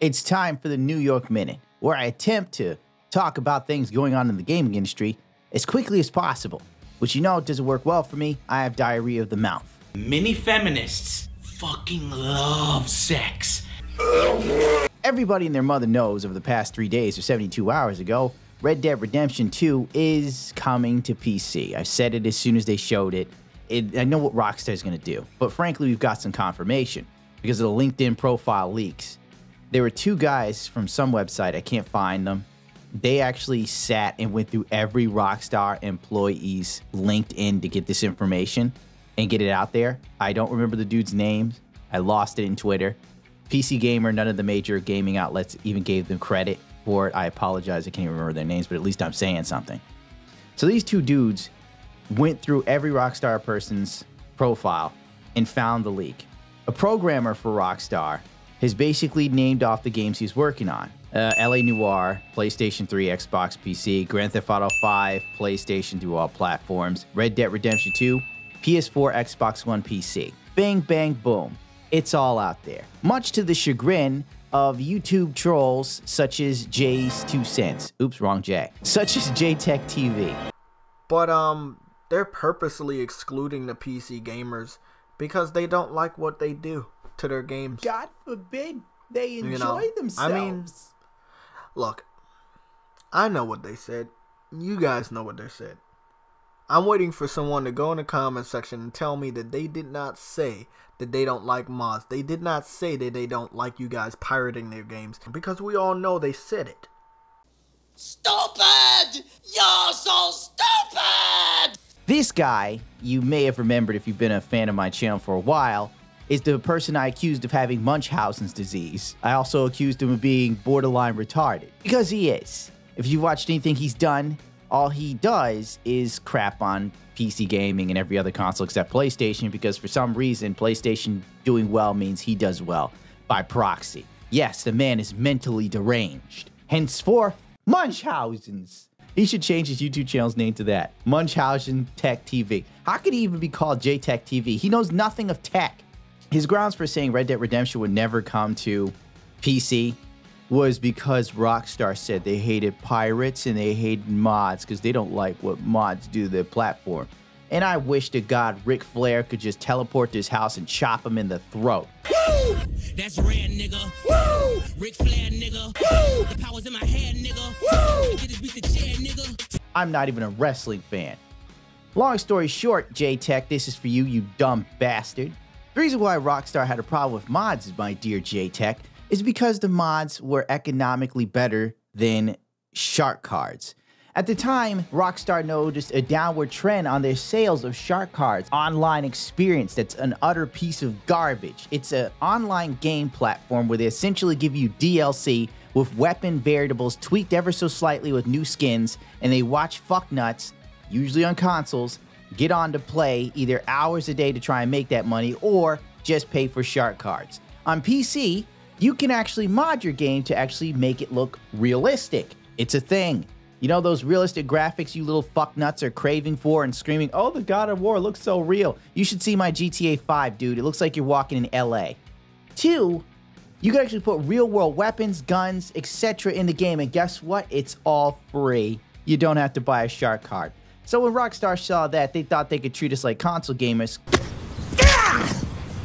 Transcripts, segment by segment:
It's time for the New York Minute, where I attempt to talk about things going on in the gaming industry as quickly as possible, which, you know, doesn't work well for me. I have diarrhea of the mouth. Many feminists fucking love sex. Everybody and their mother knows over the past 3 days or 72 hours ago, Red Dead Redemption 2 is coming to PC. I said it as soon as they showed it. I know what Rockstar's gonna do, but frankly, we've got some confirmation because of the LinkedIn profile leaks. There were two guys from some website, I can't find them. They actually sat and went through every Rockstar employee's LinkedIn to get this information and get it out there. I don't remember the dude's names. I lost it in Twitter. PC Gamer, none of the major gaming outlets even gave them credit for it. I apologize, I can't even remember their names, but at least I'm saying something. So these two dudes went through every Rockstar person's profile and found the leak. A programmer for Rockstar has basically named off the games he's working on. L.A. Noir, PlayStation 3, Xbox, PC, Grand Theft Auto 5, PlayStation through all platforms, Red Dead Redemption 2, PS4, Xbox One, PC. Bang, bang, boom. It's all out there. Much to the chagrin of YouTube trolls such as Jay's 2 cents. Oops, wrong Jay. Such as JTechTV. But, they're purposely excluding the PC gamers because they don't like what they do to their games. God forbid they enjoy themselves. I mean, look, I know what they said. You guys know what they said. I'm waiting for someone to go in the comment section and tell me that they did not say that they don't like mods. They did not say that they don't like you guys pirating their games, because we all know they said it. Stupid! You're so stupid! This guy, you may have remembered if you've been a fan of my channel for a while, is the person I accused of having Munchausen's disease. I also accused him of being borderline retarded, because he is. If you've watched anything he's done, all he does is crap on PC gaming and every other console except PlayStation, because for some reason, PlayStation doing well means he does well by proxy. Yes, the man is mentally deranged. Henceforth, Munchausen's. He should change his YouTube channel's name to that, Munchausen Tech TV. How could he even be called JTech TV? He knows nothing of tech. His grounds for saying Red Dead Redemption would never come to PC was because Rockstar said they hated pirates and they hated mods because they don't like what mods do to their platform. And I wish to God Ric Flair could just teleport to his house and chop him in the throat. Woo! That's rad, nigga. Woo! Ric Flair, nigga. Woo! The power's in my hand, nigga. Woo! Get this beat the chair, nigga. I'm not even a wrestling fan. Long story short, JTech, this is for you, you dumb bastard. The reason why Rockstar had a problem with mods, my dear JTech, is because the mods were economically better than shark cards. At the time, Rockstar noticed a downward trend on their sales of shark cards, online experience that's an utter piece of garbage. It's an online game platform where they essentially give you DLC with weapon variables tweaked ever so slightly with new skins, and they watch fucknuts, usually on consoles, get on to play either hours a day to try and make that money or just pay for shark cards. On PC, you can actually mod your game to actually make it look realistic. It's a thing. You know those realistic graphics you little fucknuts are craving for and screaming, oh, the God of War looks so real. You should see my GTA 5, dude. It looks like you're walking in LA. 2, you can actually put real world weapons, guns, etc. in the game, and guess what? It's all free. You don't have to buy a shark card. So when Rockstar saw that, they thought they could treat us like console gamers. Yeah!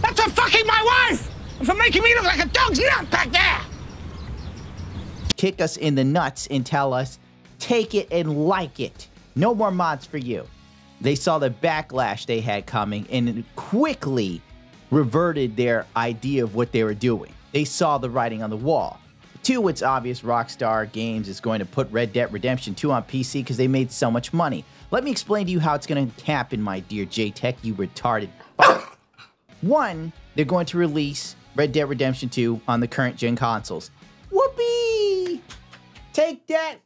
That's for fucking my wife! And for making me look like a dog's nut back there! Kick us in the nuts and tell us, take it and like it. No more mods for you. They saw the backlash they had coming and quickly reverted their idea of what they were doing. They saw the writing on the wall. 2, it's obvious Rockstar Games is going to put Red Dead Redemption 2 on PC because they made so much money. Let me explain to you how it's going to happen, my dear JTech, you retarded fuck. 1, they're going to release Red Dead Redemption 2 on the current gen consoles. Whoopee! Take that,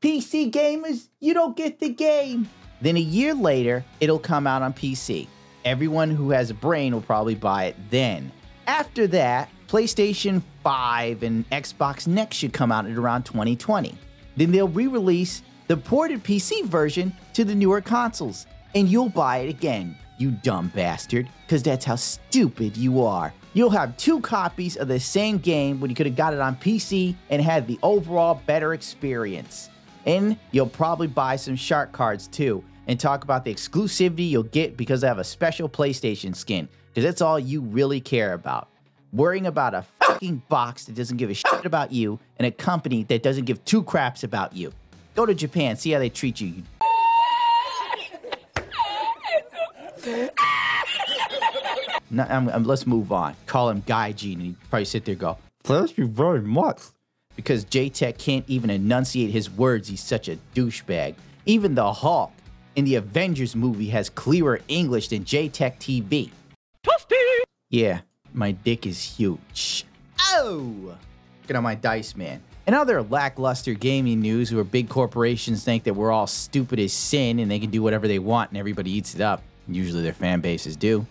PC gamers, you don't get the game. Then a year later, it'll come out on PC. Everyone who has a brain will probably buy it then. After that, PlayStation 5 and Xbox Next should come out at around 2020. Then they'll re-release the ported PC version to the newer consoles, and you'll buy it again, you dumb bastard, because that's how stupid you are. you'll have two copies of the same game when you could have got it on PC and had the overall better experience. And you'll probably buy some shark cards too and talk about the exclusivity you'll get because I have a special PlayStation skin, because that's all you really care about. Worrying about a fucking box that doesn't give a shit about you and a company that doesn't give two craps about you. Go to Japan, see how they treat you. No, let's move on. Call him Gaijin and he'd probably sit there and go, "Thank you very much." Because JTech can't even enunciate his words, he's such a douchebag. Even the Hulk in the Avengers movie has clearer English than JTechTV. Toasty! Yeah, my dick is huge. Oh! Get on my dice, man. In other lackluster gaming news, where big corporations think that we're all stupid as sin and they can do whatever they want and everybody eats it up. Usually their fan bases do.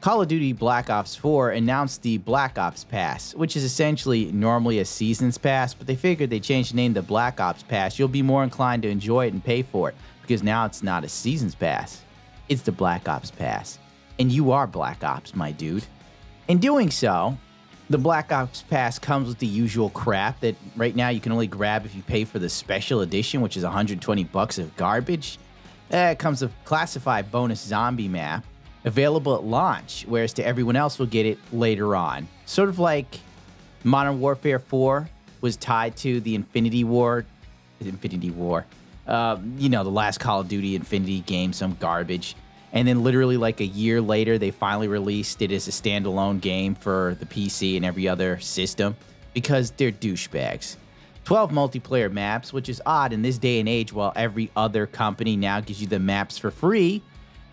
Call of Duty Black Ops 4 announced the Black Ops Pass, which is essentially normally a season's pass, but they figured they changed the name to Black Ops Pass. You'll be more inclined to enjoy it and pay for it, because now it's not a season's pass. It's the Black Ops Pass. And you are Black Ops, my dude. In doing so, the Black Ops Pass comes with the usual crap that right now you can only grab if you pay for the special edition, which is 120 bucks of garbage. It comes with classified bonus zombie map, available at launch, whereas to everyone else will get it later on. Sort of like Modern Warfare 4 was tied to the Infinity War, you know, the last Call of Duty Infinity game, some garbage. And then literally like a year later, they finally released it as a standalone game for the PC and every other system, because they're douchebags. 12 multiplayer maps, which is odd in this day and age, while every other company now gives you the maps for free.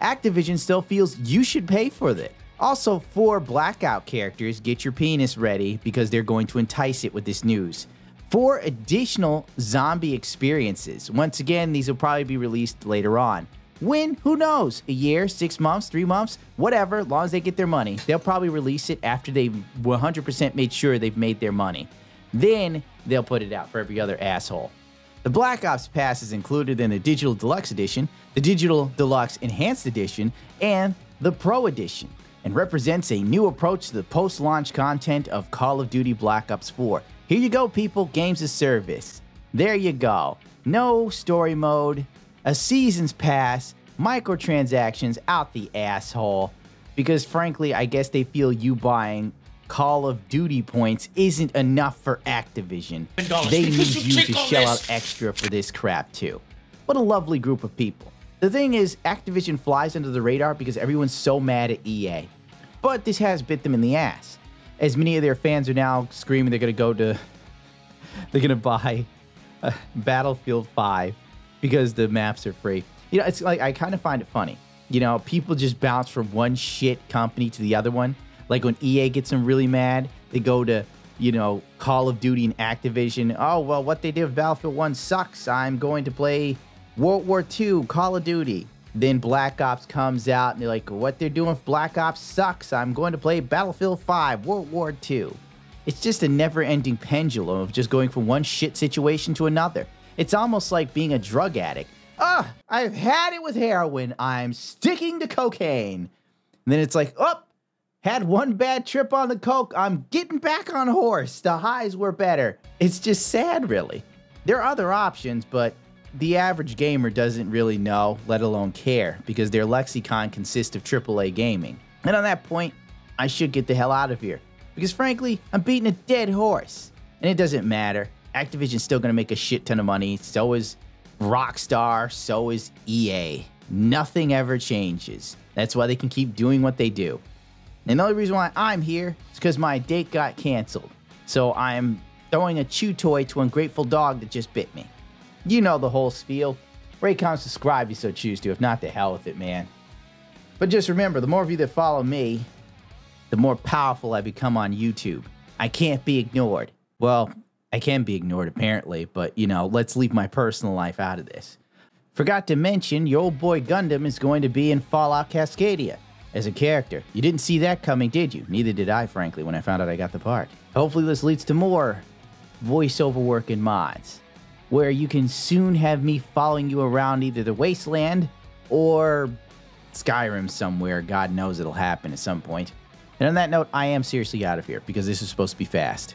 Activision still feels you should pay for that. Also, 4 blackout characters. Get your penis ready, because they're going to entice it with this news. 4 additional zombie experiences. Once again, these will probably be released later on. When? Who knows? A year, 6 months, 3 months, whatever, as long as they get their money. They'll probably release it after they've 100% made sure they've made their money. Then they'll put it out for every other asshole. The Black Ops Pass is included in the Digital Deluxe Edition, the Digital Deluxe Enhanced Edition, and the Pro Edition, and represents a new approach to the post-launch content of Call of Duty Black Ops 4. Here you go, people, games as service. There you go. No story mode, a season's pass, microtransactions out the asshole, because frankly, I guess they feel you buying Call of Duty points isn't enough for Activision. They need you to shell out extra for this crap too. What a lovely group of people. The thing is, Activision flies under the radar because everyone's so mad at EA. But this has bit them in the ass, as many of their fans are now screaming they're gonna buy Battlefield V because the maps are free. You know, it's like, I kind of find it funny. You know, people just bounce from one shit company to the other one. Like when EA gets them really mad, they go to, you know, Call of Duty and Activision. Oh, well, what they did with Battlefield 1 sucks. I'm going to play World War II, Call of Duty. Then Black Ops comes out and they're like, what they're doing with Black Ops sucks. I'm going to play Battlefield V, World War II. It's just a never-ending pendulum of just going from one shit situation to another. It's almost like being a drug addict. Ah, oh, I've had it with heroin. I'm sticking to cocaine. And then it's like, oh, had one bad trip on the coke, I'm getting back on horse. The highs were better. It's just sad, really. There are other options, but the average gamer doesn't really know, let alone care, because their lexicon consists of AAA gaming. And on that point, I should get the hell out of here, because frankly, I'm beating a dead horse. And it doesn't matter. Activision's still gonna make a shit ton of money. So is Rockstar, so is EA. Nothing ever changes. That's why they can keep doing what they do. And the only reason why I'm here is because my date got canceled. So I'm throwing a chew toy to an ungrateful dog that just bit me. You know the whole spiel. Rate, comment, subscribe if you so choose to. If not, to hell with it, man. But just remember, the more of you that follow me, the more powerful I become on YouTube. I can't be ignored. Well, I can be ignored apparently, but you know, let's leave my personal life out of this. Forgot to mention, your old boy Gundam is going to be in Fallout Cascadia as a character. You didn't see that coming, did you? Neither did I, frankly, when I found out I got the part. Hopefully this leads to more voiceover work and mods, where you can soon have me following you around either the Wasteland or Skyrim somewhere. God knows it'll happen at some point. And on that note, I am seriously out of here because this is supposed to be fast.